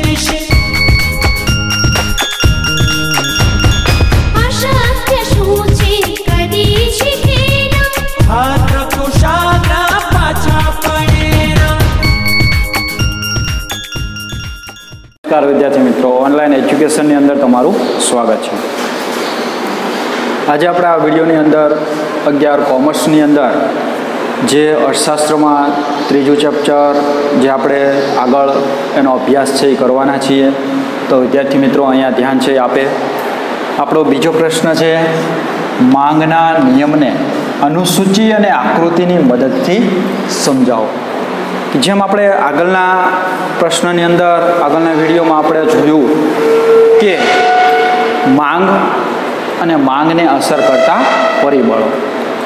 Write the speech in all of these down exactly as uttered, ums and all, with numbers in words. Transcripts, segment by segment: नमस्कार विद्यार्थी मित्रों, ऑनलाइन एज्युकेशन ने अंदर तमारू स्वागत है। आज आप विडियो ने अंदर अगियार कॉमर्स ने अंदर जे अर्थशास्त्र में तीजू चैप्टर जे आप आगळ एनो अभ्यास है करवाना छे। तो विद्यार्थी मित्रों अहींया ध्यान छे आपे। आपणो बीजो प्रश्न है मांगना नियमने अनुसूची और आकृतिनी मददथी समजाओ। જેમ આપણે આગળના પ્રશ્નની અંદર આગળના વિડીયોમાં આપણે જોયું કે માંગ અને માંગને અસર કરતા પરિબળો,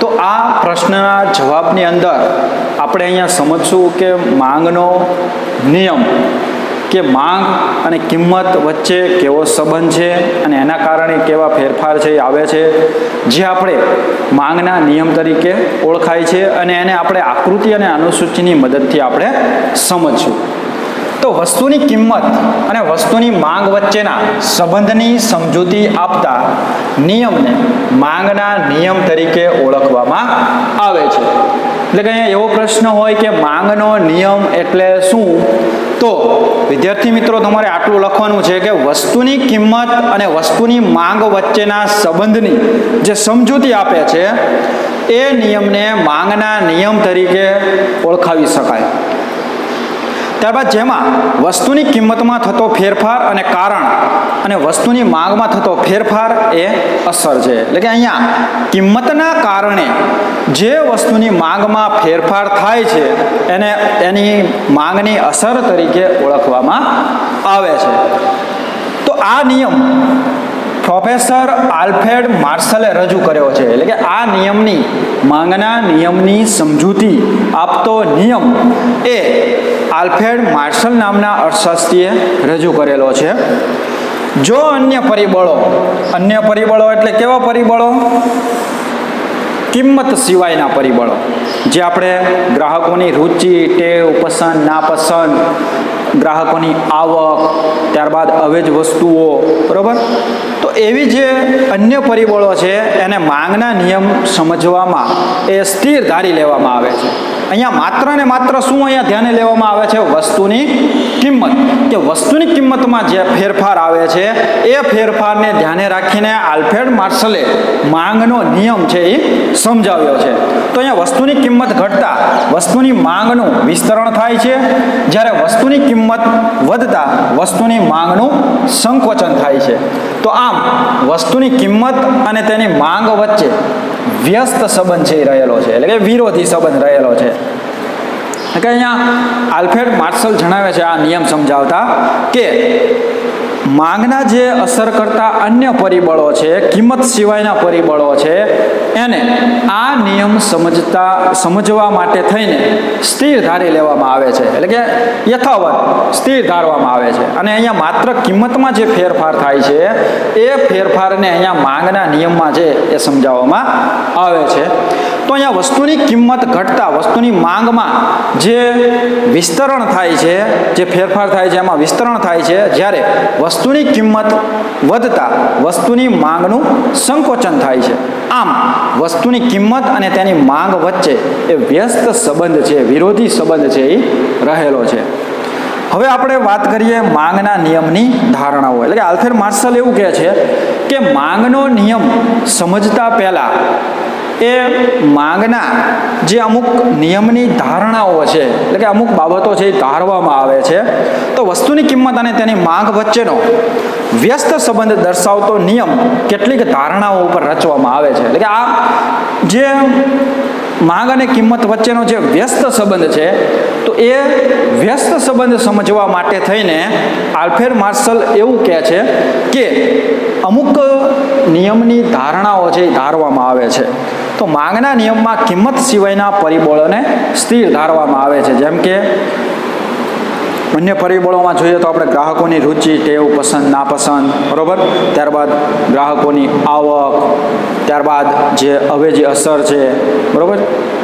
તો આ પ્રશ્નના જવાબની અંદર આપણે અહીંયા સમજશું કે માંગનો નિયમ કે માંગ અને કિંમત વચ્ચે કેવો સંબંધ છે અને એના કારણે કેવા ફેરફાર છે આવે છે, જે આપણે માંગના નિયમ તરીકે ઓળખાય છે અને એને આપણે આકૃતિ અને અનુસૂચિની મદદથી આપણે સમજીશું। તો વસ્તુની કિંમત અને વસ્તુની માંગ વચ્ચેના સંબંધની સમજૂતી આપતા નિયમને માંગના નિયમ તરીકે ઓળખવામાં આવે છે। એટલે કે અહીંયા એવો પ્રશ્ન હોય કે માંગનો નિયમ એટલે શું, तो विद्यार्थी मित्रों तमारे आटलू लखवानुं छे के वस्तुनी किंमत अने वस्तुनी मांग वच्चेना संबंधनी जे समजूती आपे छे ए नियमने मांगना नियम तरीके ओळखावी शकाय। त्यारबाद जेमां वस्तुनी किंमतमां थतो फेरफार अने कारण अने वस्तुनी मांगमां थतो फेरफार ए असर छे। एटले के अहींया किंमतना कारणे जे वस्तुनी मांगमां फेरफार थाय छे एने एनी मांगनी असर तरीके ओळखवामां आवे छे। तो आ नियम प्रोफेसर आल्फ्रेड मार्शले रजू कर्यो छे। एटले के आ नियमनी मांगना नियमनी समजूती आपतो नियम ए आल्फ्रेड मार्शल नामना अर्थशास्त्रीए रजू करेलो छे। जो अन्य परिबळो अन्य परिबळो एटले केवा परिबळो, किंमत सिवायना परिबळो जे आपणे ग्राहकोनी रुचि टेव पसंद नापसंद ग्राहकोनी आवक त्यारबाद अवेज वस्तुओ बराबर, तो एवी जे अन्य परिबळो छे एने मांगना नियम समजवामां ए स्थिर धारी लेवामां आवे छे। अहींया मात्र ने मात्र शुं अहींया ध्याने लेवामां आवे छे वस्तुनी किंमत के वस्तुनी किंमतमां जे फेरफार आवे छे ए फेरफारने ध्याने राखीने आल्फ्रेड मार्शले मांगनो नियम छे ए समजाव्यो छे। तो अहींया वस्तुनी किंमत घटता वस्तुनी मांगनुं विस्तरण थाय छे, ज्यारे वस्तुनी किंमत वधता वस्तुनी मांगनुं संकोचन थाय छे। तो आम वस्तुनी किंमत अने तेनी मांग वच्चे व्यस्त संबंध छे रहेलो छे, एटले के विरोधी संबंध रहेलो छे। એટલે કે અહીંયા આલ્ફ્રેડ માર્શલ જણાવે છે આ નિયમ સમજાવતા કે માંગના જે અસર કરતા અન્ય પરિબળો છે કિંમત સિવાયના પરિબળો છે એને આ નિયમ સમજતા સમજવા માટે થઈને સ્થિર ધારી લેવામાં આવે છે, એટલે કે યથાવત સ્થિર ધારવામાં આવે છે। અને અહીંયા માત્ર કિંમતમાં જે ફેરફાર થાય છે એ ફેરફારને અહીંયા માંગના નિયમમાં જે એ સમજાવવામાં આવે છે। तो अहींया वस्तुनी किंमत घटता वस्तुनी मांगमां जे विस्तरण थाय छे जे फेरफार थाय छे एमां विस्तरण थाय छे, ज्यारे वस्तुनी किंमत वधता वस्तुनी मांगनुं संकोचन थाय छे। आम वस्तुनी किंमत अने तेनी मांग वच्चे ए व्यस्त संबंध छे विरोधी संबंध छे ए रहेलो छे। हवे आपणे वात करीए मांगना नियमनी धारणाओ। एटले के आल्फ्रेड मार्शल एवुं कहे छे के मांगनो नियम समजता पहेला ए मांगना जे अमुक नियमनी धारणाओ छे, एटले के अमुक बाबतो छे धारवामां आवे छे। तो वस्तुनी किंमत अने तेनी मांग वच्चेनो व्यस्त संबंध दर्शावतो नियम केटलीक धारणाओ पर रचवामां आवे छे। एटले के आ जे मांग अने किंमत वच्चेनो जे व्यस्त संबंध छे, तो ए व्यस्त संबंध समजवा माटे थईने आल्फ्रेड मार्शल एवुं कहे छे के अमुक नियमनी धारणाओ छे धारवामां आवे छे। तो मांगना नियममां किंमत सिवायना परिबळोने स्थिर धारवामां आवे छे, जेम के अन्य परिबळोमां जोईए तो आपणे ग्राहकोनी रुचि टेव पसंद नापसंद बरोबर, त्यारबाद ग्राहकोनी आवक, त्यारबाद जे अवेजी असर छे बरोबर,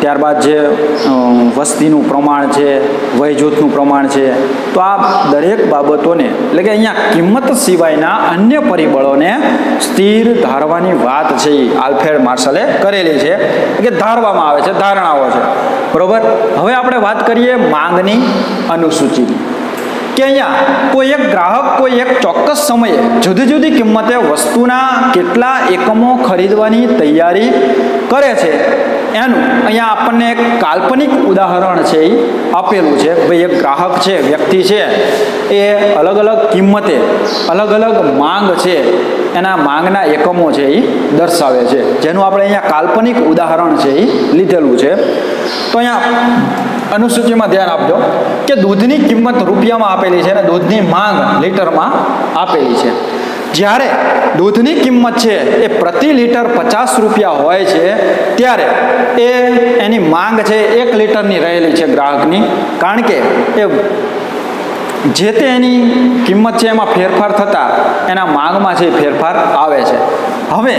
ત્યારબાદ જે વસ્તીનું પ્રમાણ છે, વયજૂથનું પ્રમાણ છે, તો આ દરેક બાબતોને એટલે કે અહીંયા કિંમત સિવાયના અન્ય પરિબળોને સ્થિર ધારવાની વાત છે એ આલ્ફ્રેડ માર્શલે કરેલી છે કે ધારવામાં આવે છે, ધારણાઓ છે, બરોબર. હવે આપણે વાત કરીએ માંગની અનુસૂચિની કે અહીંયા કોઈ એક ગ્રાહક કોઈ એક ચોક્કસ સમયે જુદી જુદી કિંમતે વસ્તુના કેટલા એકમો ખરીદવાની તૈયારી કરે છે એનું અહીંયા આપણને એક કાલ્પનિક ઉદાહરણ છે એ આપેલું છે. ભાઈ એક ગ્રાહક છે, વ્યક્તિ છે, એ અલગ અલગ કિંમતે અલગ અલગ માંગ છે, એના માંગના એકમો છે એ દર્શાવે છે, જેનું આપણે અહીંયા કાલ્પનિક ઉદાહરણ છે એ લીધેલું છે. તો અહીંયા અનુસૂચિમાં ધ્યાન આપજો કે દૂધની કિંમત રૂપિયામાં આપેલી છે અને દૂધની માંગ લીટરમાં આપેલી છે. જ્યારે દૂધની કિંમત છે એ પ્રતિ લીટર પચાસ રૂપિયા હોય છે, ત્યારે એ એની માંગ છે એક લીટરની રહેલી છે ગ્રાહકની, કારણ કે એ જે તે એની કિંમત છે એમાં ફેરફાર થતાં એના માંગમાં છે ફેરફાર આવે છે. હવે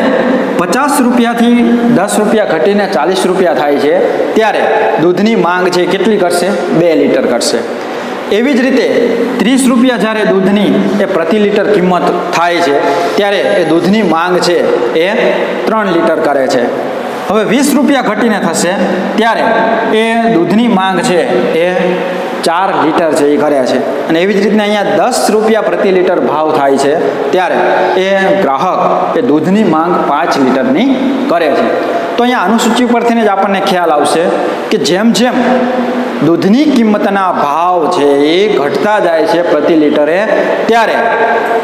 પચાસ રૂપિયાથી દસ રૂપિયા ઘટીને ચાલીસ રૂપિયા થાય છે, ત્યારે દૂધની માંગ છે કેટલી કરશે? બે લીટર કરશે. એવી જ રીતે ત્રીસ રૂપિયા જ્યારે દૂધની એ પ્રતિ લીટર કિંમત થાય છે, ત્યારે એ દૂધની માંગ છે એ ત્રણ લીટર કરે છે. હવે વીસ રૂપિયા ઘટીને થશે, ત્યારે એ દૂધની માંગ છે એ ચાર લીટર છે એ કર્યા છે. અને એવી જ રીતના અહીંયા દસ રૂપિયા પ્રતિ લીટર ભાવ થાય છે, ત્યારે એ ગ્રાહક એ દૂધની માંગ પાંચ લીટરની કરે છે. તો અહીંયા અનુસૂચિ પરથી જ આપણને ખ્યાલ આવશે કે જેમ જેમ દૂધની કિંમતના ભાવ છે એ ઘટતા જાય છે પ્રતિ લીટરે, ત્યારે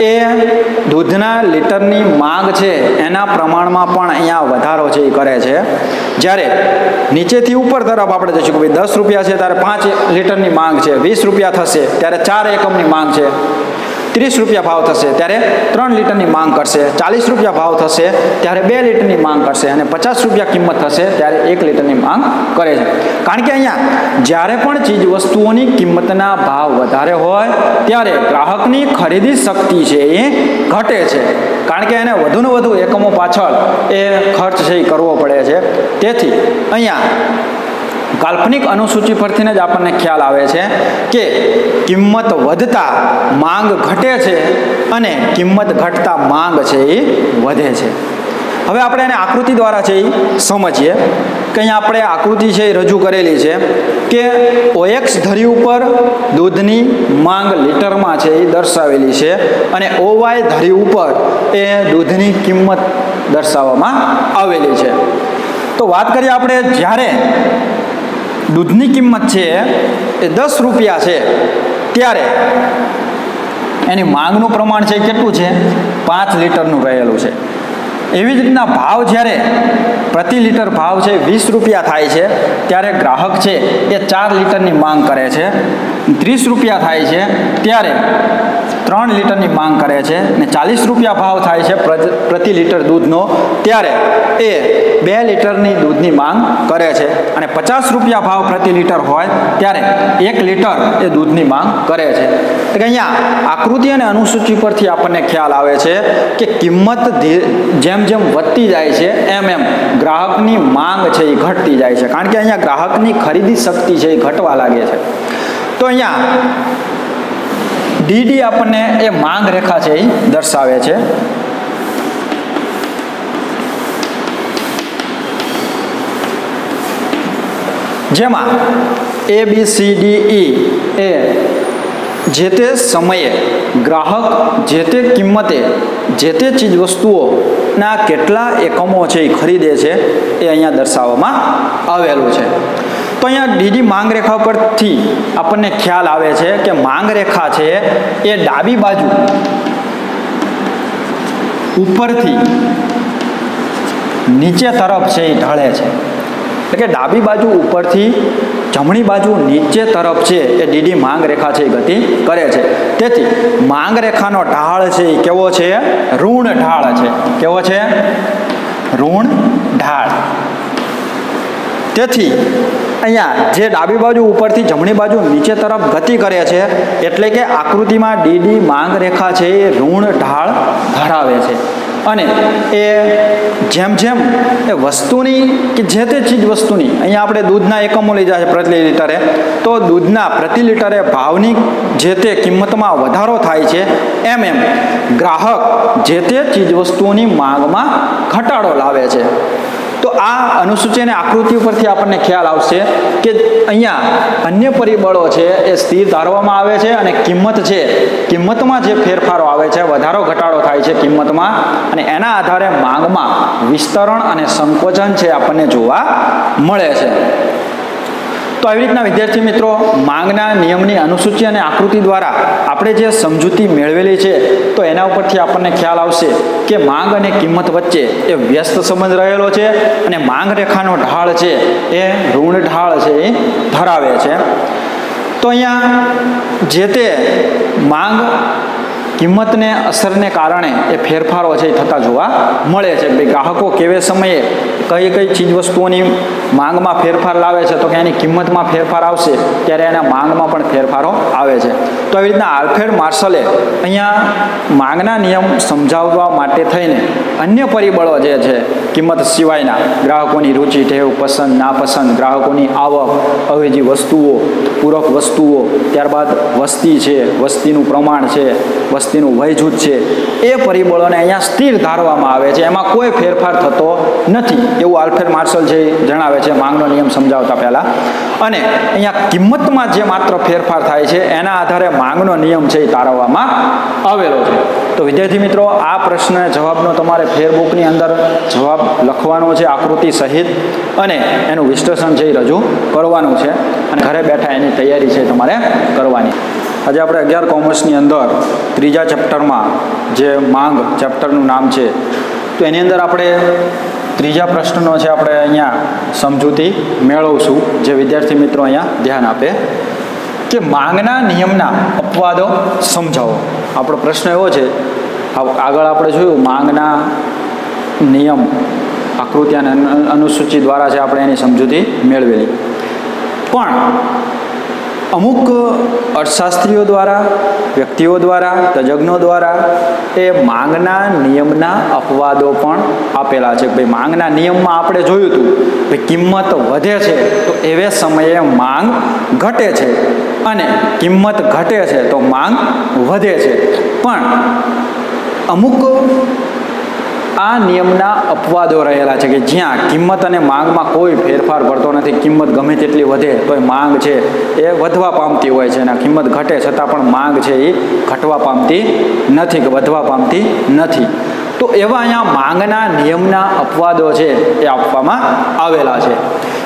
એ દૂધના લીટરની માંગ છે એના પ્રમાણમાં પણ અહીંયા વધારો છે એ કરે છે. જ્યારે નીચેથી ઉપર તરફ આપણે જઈશું કે ભાઈ દસ રૂપિયા છે ત્યારે પાંચ લીટરની માંગ છે, વીસ રૂપિયા થશે ત્યારે ચાર એકમની માંગ છે, ત્રીસ રૂપિયા ભાવ થશે ત્યારે ત્રણ લીટરની માંગ કરશે, ચાલીસ રૂપિયા ભાવ થશે ત્યારે બે લીટરની માંગ કરશે, અને પચાસ રૂપિયા કિંમત થશે ત્યારે એક લીટરની માંગ કરે છે. કારણ કે અહીંયા જ્યારે પણ ચીજ વસ્તુઓની કિંમતના ભાવ વધારે હોય ત્યારે ગ્રાહકની ખરીદી શક્તિ છે એ ઘટે છે, કારણ કે એને વધુને વધુ એકમો પાછળ એ ખર્ચ છે એ કરવો પડે છે. તેથી અહીંયા કાલ્પનિક અનુસૂચિ પરથી જ આપણને ખ્યાલ આવે છે કે કિંમત વધતા માંગ ઘટે છે અને કિંમત ઘટતા માંગ છે એ વધે છે. હવે આપણે એને આકૃતિ દ્વારા છે એ સમજીએ કે અહીંયા આપણે આકૃતિ છે એ રજૂ કરેલી છે કે ઓએક્સ ધરી ઉપર દૂધની માંગ લીટરમાં છે એ દર્શાવેલી છે અને ઓવાય ધરી ઉપર એ દૂધની કિંમત દર્શાવવામાં આવેલી છે. તો વાત કરીએ આપણે જ્યારે દૂધની કિંમત છે એ દસ રૂપિયા છે, ત્યારે એની માંગનું પ્રમાણ છે કેટલું છે? પાંચ લીટરનું રહેલું છે. એવી જ રીતના ભાવ જ્યારે પ્રતિ લીટર ભાવ છે વીસ રૂપિયા થાય છે, ત્યારે ગ્રાહક છે એ ચાર લીટરની માંગ કરે છે. ત્રીસ રૂપિયા થાય છે ત્યારે ત્રણ લીટરની માંગ કરે છે, અને ચાલીસ રૂપિયા ભાવ થાય છે પ્રતિ લીટર દૂધનો, ત્યારે એ બે લીટરની દૂધની માંગ કરે છે, અને પચાસ રૂપિયા ભાવ પ્રતિ લીટર હોય ત્યારે એક લીટર એ દૂધની માંગ કરે છે. એટલે કે અહીંયા આકૃતિ અને અનુસૂચિ પરથી આપણને ખ્યાલ આવે છે કે કિંમત જેમ જેમ વધતી જાય છે એમ એમ ગ્રાહકની માંગ છે એ ઘટતી જાય છે, કારણ કે અહીંયા ગ્રાહકની ખરીદી શક્તિ છે એ ઘટવા લાગે છે. તો અહીંયા ડીડી આપણને એ માંગ રેખા છે એ દર્શાવે છે. જેમાં એ બી સી ડી ઈ એ જે તે સમયે ગ્રાહક જે તે કિંમતે જે તે ચીજ વસ્તુઓના કેટલા એકમો છે એ ખરીદે છે એ અહીંયા દર્શાવવામાં આવેલું છે. તો અહીંયા ડીડી માંગ રેખા પરથી આપણને ખ્યાલ આવે છે કે માંગ રેખા છે એ ડાબી બાજુ ઉપરથી નીચે તરફ છે એ ઢળે છે, એટલે કે ડાબી બાજુ ઉપરથી જમણી બાજુ નીચે તરફ છે એ ડીડી માંગ રેખા છે એ ગતિ કરે છે. તેથી માંગ રેખાનો ઢાળ છે એ કેવો છે? ઋણ ઢાળ છે. કેવો છે? ઋણ ઢાળ. તેથી અહીંયા જે ડાબી બાજુ ઉપરથી જમણી બાજુ નીચે તરફ ગતિ કરે છે, એટલે કે આકૃતિમાં ડીડી માંગ રેખા છે એ ઋણ ઢાળ ધરાવે છે. અને એ જેમ જેમ એ વસ્તુની કે જે તે ચીજ વસ્તુની અહીંયા આપણે દૂધના એકમો લઈ જાય પ્રતિ લિટરે તો દૂધના પ્રતિ લિટરે ભાવની જે તે કિંમતમાં વધારો થાય છે એમ એમ ગ્રાહક જે તે ચીજ વસ્તુની માંગમાં ઘટાડો લાવે છે। तो आ अनुसूची ने आकृति पर आपने ख्याल आवशे के अहींया अन्य परिबळो छे ए स्थिर धारवामां आवे छे अने किंमत छे किंमतमां जे फेरफारो आवे छे वधारो घटाडो थाय छे किंमतमां अने एना आधारे मांगमां विस्तरण अने संकोचन छे आपने जोवा मळे छे। तो આવી રીતના વિદ્યાર્થી મિત્રો માંગના નિયમની અનુસૂચિ અને આકૃતિ દ્વારા આપણે જે સમજૂતી મેળવેલી છે તો એના ઉપરથી આપણને ખ્યાલ આવશે કે માંગ અને કિંમત વચ્ચે એ વ્યસ્ત સંબંધ રહેલો છે અને માંગ રેખાનો ઢાળ છે એ ઋણ ઢાળ છે એ ધરાવે છે। તો અહીંયા જે તે માંગ કિંમતને અસરને કારણે એ ફેરફારો છે થતા જોવા મળે છે કે ગ્રાહકો કેવે સમયે કઈ કઈ ચીજ વસ્તુઓની માંગમાં ફેરફાર લાવે છે તો કે એની કિંમતમાં ફેરફાર આવશે ત્યારે એના માંગમાં પણ ફેરફારો આવે છે। તો આવી રીતના આલ્ફ્રેડ માર્શલે અહીંયા માંગના નિયમ સમજાવવા માટે થઈને અન્ય પરિબળો જે છે કિંમત સિવાયના ગ્રાહકોની રુચિ ટેવ પસંદ નાપસંદ ગ્રાહકોની આવક અવેજી વસ્તુઓ પૂરક વસ્તુઓ ત્યારબાદ વસ્તી છે વસ્તીનું પ્રમાણ છે વસ્તીનું વય જૂથ છે એ પરિબળોને અહીંયા સ્થિર ધારવામાં આવે છે એમાં કોઈ ફેરફાર થતો નથી એવું આલ્ફ્રેડ માર્શલ જે જણાવે છે માંગનો નિયમ સમજાવતા પહેલા। અને અહીંયા કિંમતમાં જે માત્ર ફેરફાર થાય છે એના આધારે માંગનો નિયમ છે એ તારવવામાં આવેલો છે। તો વિદ્યાર્થી મિત્રો આ પ્રશ્ન જવાબનો તમારે ફેરબુકની અંદર જવાબ લખવાનો છે આકૃતિ સહિત અને એનું વિશ્લેષણ જે રજૂ કરવાનું છે અને ઘરે બેઠા એની તૈયારી છે તમારે કરવાની। આજે આપણે અગિયાર કોમર્સની અંદર ત્રીજા ચેપ્ટરમાં જે માંગ ચેપ્ટરનું નામ છે તો એની અંદર આપણે ત્રીજા પ્રશ્નનો છે આપણે અહીંયા સમજૂતી મેળવશું જે વિદ્યાર્થી મિત્રો અહીંયા ધ્યાન આપે કે માંગના નિયમના અપવાદો સમજાવો। આપણો પ્રશ્ન એવો છે આગળ આપણે જોયું માંગના નિયમ આકૃતિ અને અનુસૂચિ દ્વારા છે આપણે એની સમજૂતી મેળવેલી પણ અમુક અર્થશાસ્ત્રીઓ દ્વારા વ્યક્તિઓ દ્વારા તજજ્ઞો દ્વારા એ માંગના નિયમના અપવાદો પણ આપેલા છે। ભાઈ માંગના નિયમમાં આપણે જોયું હતું કે કિંમત વધે છે તો એવે સમયે માંગ ઘટે છે અને કિંમત ઘટે છે તો માંગ વધે છે પણ અમુક આ નિયમના અપવાદો રહેલા છે કે જ્યાં કિંમત અને માંગમાં કોઈ ફેરફાર પડતો નથી કિંમત ગમે તેટલી વધે તો માંગ છે એ વધવા પામતી હોય છે અને કિંમત ઘટે છતાં પણ માંગ છે એ ઘટવા પામતી નથી કે વધવા પામતી નથી। તો એવા અહીંયા માંગના નિયમના અપવાદો છે એ આપવામાં આવેલા છે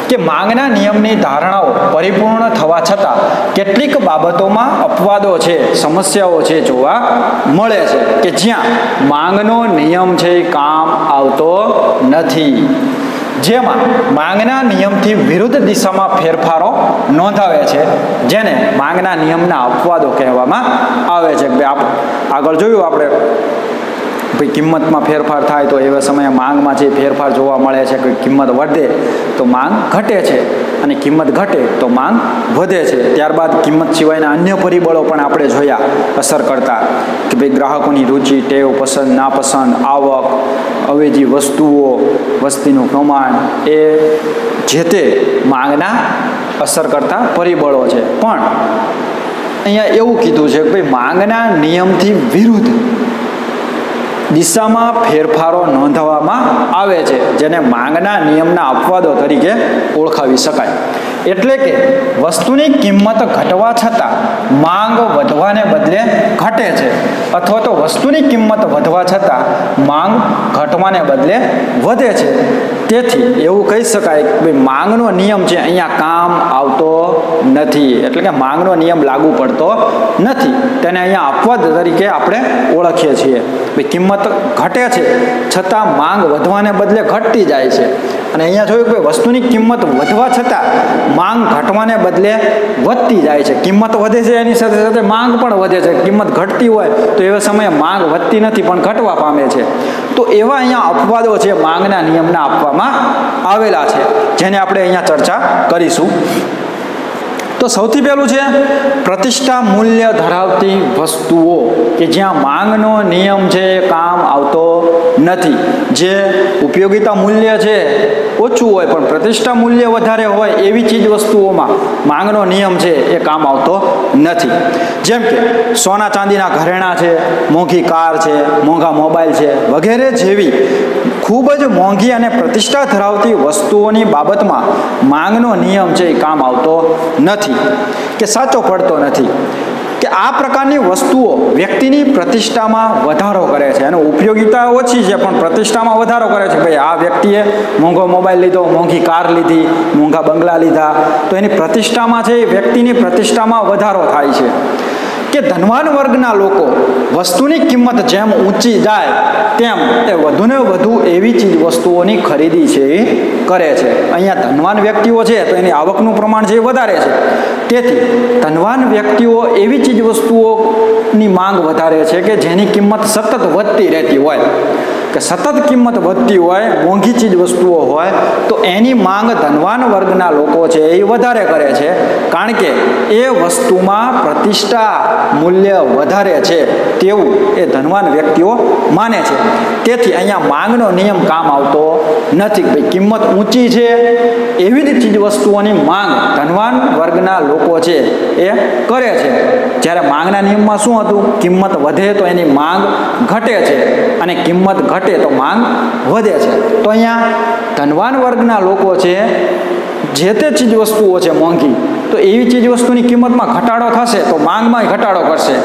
કે માંગના નિયમની ધારણાઓ પરિપૂર્ણ થવા છતાં કેટલીક બાબતોમાં અપવાદો છે સમસ્યાઓ છે જોવા મળે છે કે જ્યાં માંગનો નિયમ છે એ કામ આવતો નથી જેમાં માંગના નિયમથી વિરુદ્ધ દિશામાં ફેરફારો નોંધાવે છે જેને માંગના નિયમના અપવાદો કહેવામાં આવે છે। આગળ જોયું આપણે ભાઈ કિંમતમાં ફેરફાર થાય તો એવા સમયે માંગમાં જે ફેરફાર જોવા મળે છે કે કિંમત વધે તો માંગ ઘટે છે અને કિંમત ઘટે તો માંગ વધે છે। ત્યારબાદ કિંમત સિવાયના અન્ય પરિબળો પણ આપણે જોયા અસર કરતા કે ભાઈ ગ્રાહકોની રુચિ ટેવ પસંદ નાપસંદ આવક અવેજી વસ્તુઓ વસ્તીનું પ્રમાણ એ જે તે માંગના અસર કરતા પરિબળો છે પણ અહીંયા એવું કીધું છે કે ભાઈ માંગના નિયમથી વિરુદ્ધ દિશામાં ફેરફારો નોંધવામાં આવે છે જેને માંગના નિયમના અપવાદો તરીકે ઓળખાવી શકાય। એટલે કે વસ્તુની કિંમત ઘટવા છતાં માંગ વધવાને બદલે ઘટે છે અથવા તો વસ્તુની કિંમત વધવા છતાં માંગ ઘટવાને બદલે વધે છે તેથી એવું કહી શકાય કે ભાઈ માંગનો નિયમ છે અહીંયા કામ આવતો નથી એટલે કે માંગનો નિયમ લાગુ પડતો નથી તેને અહીંયા અપવાદ તરીકે આપણે ઓળખીએ છીએ। કિંમત ઘટે છે છતાં માંગ વધવાને બદલે ઘટતી જાય છે અને અહીંયા જોયું કે વસ્તુની કિંમત વધવા છતાં માંગ ઘટવાને બદલે વધતી જાય છે કિંમત વધે છે એની સાથે સાથે માંગ પણ વધે છે કિંમત ઘટતી હોય તો એવા સમયે માંગ વધતી નથી પણ ઘટવા પામે છે। તો એવા અહીંયા અપવાદો છે માંગના નિયમના આપવામાં આવેલા છે જેને આપણે અહીંયા ચર્ચા કરીશું। तो સૌથી પહેલું છે પ્રતિષ્ઠા મૂલ્ય ધરાવતી વસ્તુઓ કે જ્યાં માંગનો નિયમ છે કામ આવતો નથી, જે ઉપયોગિતા મૂલ્ય છે ઓછું હોય પણ પ્રતિષ્ઠા મૂલ્ય વધારે હોય એવી ચીજ વસ્તુઓમાં માંગનો નિયમ છે એ કામ આવતો નથી. જેમ કે સોના ચાંદીના ઘરેણાં છે, મોંઘી કાર છે, મોંઘા મોબાઈલ છે વગેરે જેવી ખૂબ જ મોંઘી અને પ્રતિષ્ઠા ધરાવતી વસ્તુઓની બાબતમાં માંગનો નિયમ છે એ કામ આવતો નથી કે સાચો પડતો નથી, કે આ પ્રકારની વસ્તુઓ વ્યક્તિની પ્રતિષ્ઠામાં વધારો કરે છે. એનો ઉપયોગિતા ઓછી છે પણ પ્રતિષ્ઠામાં વધારો કરે છે. ભાઈ આ વ્યક્તિએ મોંઘો મોબાઈલ લીધો, મોંઘી કાર લીધી, મોંઘા બંગલા લીધા, તો એની પ્રતિષ્ઠામાં છે એ વ્યક્તિની પ્રતિષ્ઠામાં વધારો થાય છે. કે ધનવાન વર્ગના લોકો વસ્તુની કિંમત જેમ ઊંચી જાય તેમ તે વધુને વધુ એવી ચીજ વસ્તુઓની ખરીદી છે એ કરે છે. અહીંયા ધનવાન વ્યક્તિઓ છે તો એની આવકનું પ્રમાણ જે વધારે છે, તેથી ધનવાન વ્યક્તિઓ એવી ચીજ વસ્તુઓની માંગ વધારે છે કે જેની કિંમત સતત વધતી રહેતી હોય, કે સતત કિંમત વધતી હોય, મોંઘી ચીજ વસ્તુઓ હોય તો એની માંગ ધનવાન વર્ગના લોકો છે એ વધારે કરે છે, કારણ કે એ વસ્તુમાં પ્રતિષ્ઠા મૂલ્ય વધારે છે તેવું એ ધનવાન વ્યક્તિઓ માને છે. તેથી અહીંયા માંગનો નિયમ કામ આવતો નથી. ભાઈ કિંમત ઊંચી છે એવી જ ચીજ વસ્તુઓની માંગ ધનવાન વર્ગના લોકો છે એ કરે છે, જ્યારે માંગના નિયમમાં શું હતું, કિંમત વધે તો એની માંગ ઘટે છે અને કિંમત ઘટે ઘટે તો માંગ વધે છે. તો અહીંયા ધનવાન વર્ગના લોકો છે જે તે ચીજ વસ્તુઓ છે મોંઘી, તો એવી ચીજ વસ્તુની કિંમતમાં ઘટાડો થશે તો માંગમાં ઘટાડો કરશે.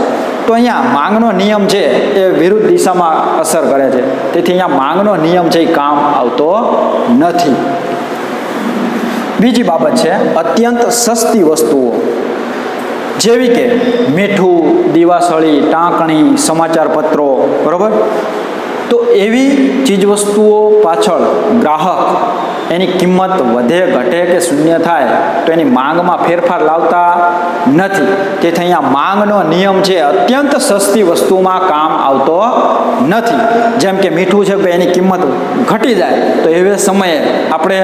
તો અહીંયા માંગનો નિયમ છે એ વિરુદ્ધ દિશામાં અસર કરે છે. તેથી અહીંયા માંગનો નિયમ છે એ કામ આવતો નથી. બીજી બાબત છે અત્યંત સસ્તી વસ્તુઓ, જેવી કે મીઠું, દીવાસળી, ટાંકણી, સમાચાર પત્રો, બરોબર. તો એવી ચીજવસ્તુઓ પાછળ ગ્રાહક એની કિંમત વધે ઘટે કે શૂન્ય થાય તો એની માંગમાં ફેરફાર લાવતા નથી. તેથી અહીંયા માંગનો નિયમ છે અત્યંત સસ્તી વસ્તુમાં કામ આવતો નથી. જેમ કે મીઠું છે ભાઈ, એની કિંમત ઘટી જાય તો એવે સમયે આપણે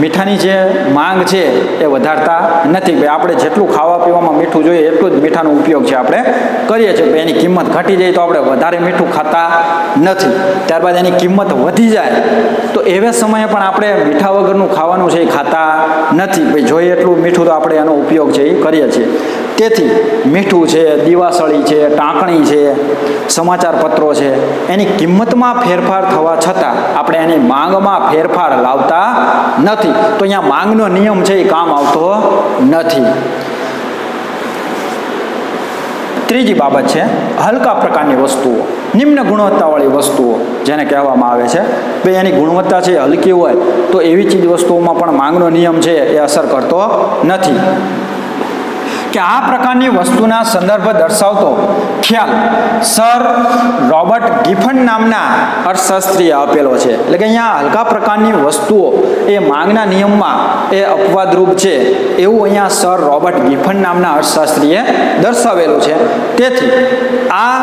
મીઠાની જે માંગ છે એ વધારતા નથી. ભાઈ આપણે જેટલું ખાવા પીવામાં મીઠું જોઈએ એટલું જ મીઠાનો ઉપયોગ છે આપણે કરીએ છીએ. ભાઈ એની કિંમત ઘટી જાય તો આપણે વધારે મીઠું ખાતા નથી. ત્યારબાદ એની કિંમત વધી જાય તો એવા સમયે પણ આપણે મીઠા વગરનું ખાવાનું છે એ ખાતા નથી. ભાઈ જોઈએ એટલું મીઠું તો આપણે એનો ઉપયોગ છે એ કરીએ છીએ. તેથી મીઠું છે, દીવાસળી છે, ટાંકણી છે, સમાચાર પત્રો છે, એની કિંમતમાં ફેરફાર થવા છતાં આપણે એની માંગમાં ફેરફાર લાવતા નથી. તો અહીંયા માંગનો નિયમ છે એ કામ આવતો નથી. ત્રીજી બાબત છે હલકા પ્રકારની વસ્તુઓ, નિમ્ન ગુણવત્તાવાળી વસ્તુઓ જેને કહેવામાં આવે છે. ભાઈ એની ગુણવત્તા છે હલકી હોય તો એવી ચીજ વસ્તુઓમાં પણ માંગનો નિયમ છે એ અસર કરતો નથી. કે આ પ્રકારની વસ્તુના સંદર્ભ દર્શાવતો ખ્યાલ સર રોબર્ટ ગિફન નામના અર્થશાસ્ત્રીએ આપેલો છે. એટલે કે અહીંયા હલકા પ્રકારની વસ્તુઓ એ માંગના નિયમમાં એ અપવાદરૂપ છે એવું અહીંયા સર રોબર્ટ ગિફન નામના અર્થશાસ્ત્રીએ દર્શાવેલું છે. તેથી આ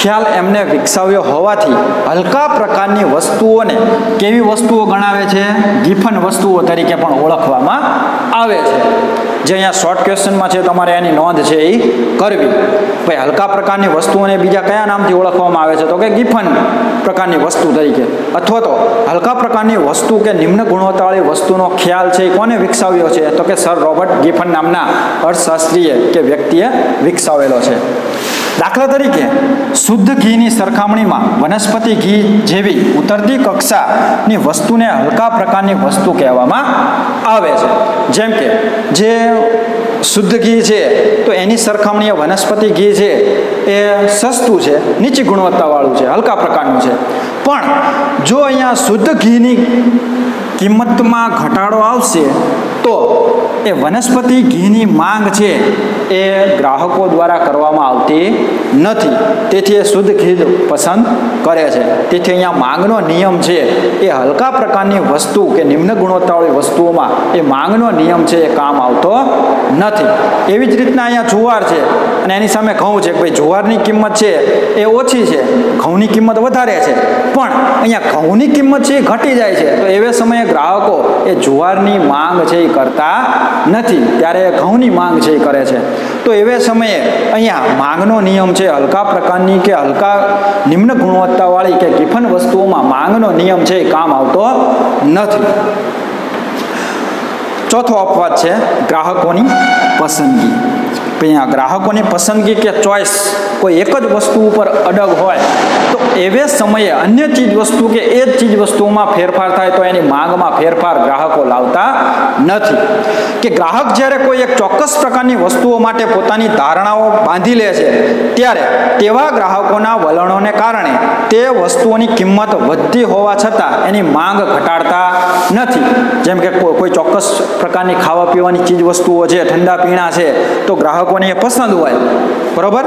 ખ્યાલ એમને વિકસાવ્યો હોવાથી હલકા પ્રકારની વસ્તુઓને કેવી વસ્તુઓ ગણાવે છે, ગિફન વસ્તુઓ તરીકે પણ ઓળખવામાં આવે છે. જે અહીંયા શોર્ટ ક્વેશ્ચનમાં છે તમારે એની નોંધ છે એ કરવી. ભાઈ હલકા પ્રકારની વસ્તુઓને બીજા કયા નામથી ઓળખવામાં આવે છે, તો કે ગિફન પ્રકારની વસ્તુ તરીકે. અથવા તો હલકા પ્રકારની વસ્તુ કે નિમ્ન ગુણવત્તાવાળી વસ્તુનો ખ્યાલ છે એ કોને વિકસાવ્યો છે, તો કે સર રોબર્ટ ગિફન નામના અર્થશાસ્ત્રીએ કે વ્યક્તિએ વિકસાવેલો છે. દાખલા તરીકે શુદ્ધ ઘીની સરખામણીમાં વનસ્પતિ ઘી જેવી ઉતરતી કક્ષાની વસ્તુને હલકા પ્રકારની વસ્તુ કહેવામાં આવે છે. જેમ કે જે શુદ્ધ ઘી છે તો એની સરખામણીએ વનસ્પતિ ઘી છે એ સસ્તું છે, નીચી ગુણવત્તાવાળું છે, હલકા પ્રકારનું છે. પણ જો અહીંયા શુદ્ધ ઘીની કિંમતમાં ઘટાડો આવશે તો એ વનસ્પતિ ઘીની માંગ છે એ ગ્રાહકો દ્વારા કરવામાં આવતી नहीं शुद्ध घी पसंद करे। अहींया मांगनो नियम है ये हल्का प्रकार की वस्तु के निम्न गुणवत्तावाळी वस्तुओं में मांगनो नियम है ये काम आवतो नहीं। एवी ज रीतना अहींया जुवार है एनी सामे घऊँ है कि भाई जुवारनी किंमत है ये ओछी है घऊँनी किंमत वधारे है पण अहींया घऊँनी किंमत है घटी जाए तो एवे समये ग्राहको ए जुवारनी मांग है ये करता नहीं त्यारे घऊँनी मांग है ये करे है। तो एवे समये अहींया मांगनो नियम है हल्का प्रकार की के हल्का निम्न गुणवत्तावाळी के टिफन वस्तुओं में मांगनो नियम है काम आवतो नहीं। चौथो अपवाद है ग्राहकों की पसंदगी। अँ ग्राहकों की पसंदगी के चॉइस कोई एक ज वस्तु पर अडग हो तो एवे समय अन्य चीज वस्तु के ए चीज वस्तु में फेरफार थाय तो एनी मांग में फेरफार ग्राहकों लावता नहीं। कि ग्राहक ज्यारे कोई एक चौक्कस प्रकार की वस्तुओं माटे पोतानी धारणाओं बांधी ले छे त्यारे तेवा ग्राहकोना वलणों ने कारणे ते वस्तुओं की किंमत वधती होवा छतां एनी मांग घटाड़ता नहीं। जेम के को, कोई चौक्कस प्रकार की खावा पीवानी चीज वस्तुओं है ठंडा पीणा है तो ग्राहकों ने पसंद होय बरोबर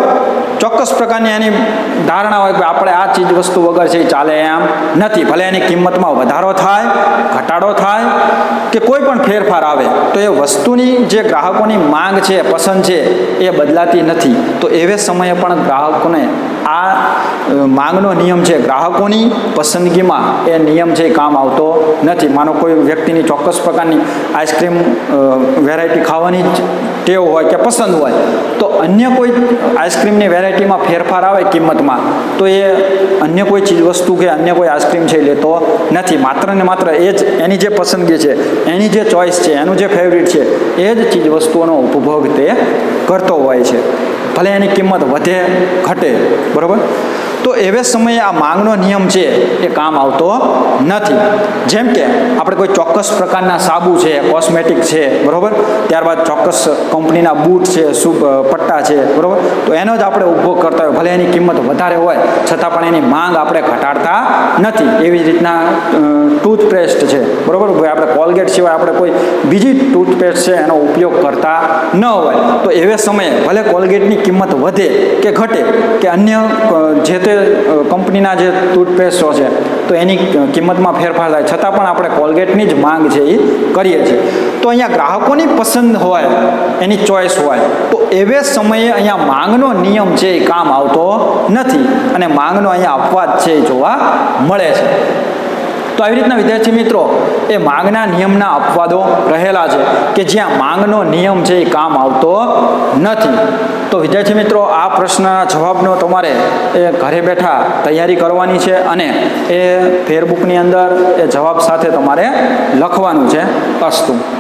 चौक्कस प्रकार की एनी धारणा होय के आपणे आ चीज वस्तु वगर से चाले एम नहीं भले एनी किंमत में वधारो थाय घटाड़ो थाय के कोई पण फेरफार आवे तो ये वस्तुनी जे ग्राहकों की मांग है पसंद है ये बदलाती नहीं। तो एवे समये पण ग्राहकों ने आ मांगनो नियम है ग्राहकों की पसंदगी में ए नियम है काम आवतो नहीं। मानो कोई व्यक्ति की चौक्कस प्रकार की आइसक्रीम वेरायटी खावानी टेव होय के पसंद होय तो अन्य कोई आइसक्रीम की वेरायटी में फेरफार आए किंमत में तो ये अन्य कोई चीज वस्तु के अन्य कोई आइसक्रीम है लेतो नहीं। मात्र ने मात्र एज एनी जे पसंदगी है एनी जे चॉइस है एनु जे फेवरेट है एज चीज वस्तुओं उपभोग ते करतो होय छे भले एनी किंमत वधे घटे बरोबर। तो एवे समय आ मांगनो नियम है ये काम आवतो नहीं। जेम के आपणे कोई चौक्कस प्रकारना साबु है कॉस्मेटिक है बरोबर त्यारबाद चौक्कस कंपनीना बूट है शू पट्टा है बरोबर तो एनो ज आपणे उपभोग करता होय भले एनी किंमत वधारे होय छतां पण एनी मांग आपणे घटाड़ता नहीं। एवी रीतना टूथपेस्ट है बरोबर भाई आपणे कोलगेट सिवाय आपणे कोई बीजी टूथपेस्ट है एनो उपयोग करता न होय तो एवे समय भले कोलगेटनी किंमत वधे के घटे के अन्य जे कंपनी ना जे टूथपेस्टो है तो एनी किंमत में फेरफार थाय छतां पण आपणे कोलगेटनी ज मांग है ये करीए छीए। तो अहींया ग्राहकों की पसंद होय एनी चॉइस होय तो एवे समये अहींया मांगनो नियम है ये काम आवतो नथी अने मांगनो अहींया अपवाद है ये जोवा मळे छे। तो आई रीतना विद्यार्थी मित्रों ए मांगना नियमना अपवादों रहेला छे कि ज्यां मांगनो नियम छे काम आवतो नथी। तो विद्यार्थी मित्रों आ प्रश्नना जवाबनो तमारे ए घरे बैठा तैयारी करवानी छे अने ए फेरबुकनी अंदर ए जवाब साथे तमारे लखवानुं छे। अस्तु।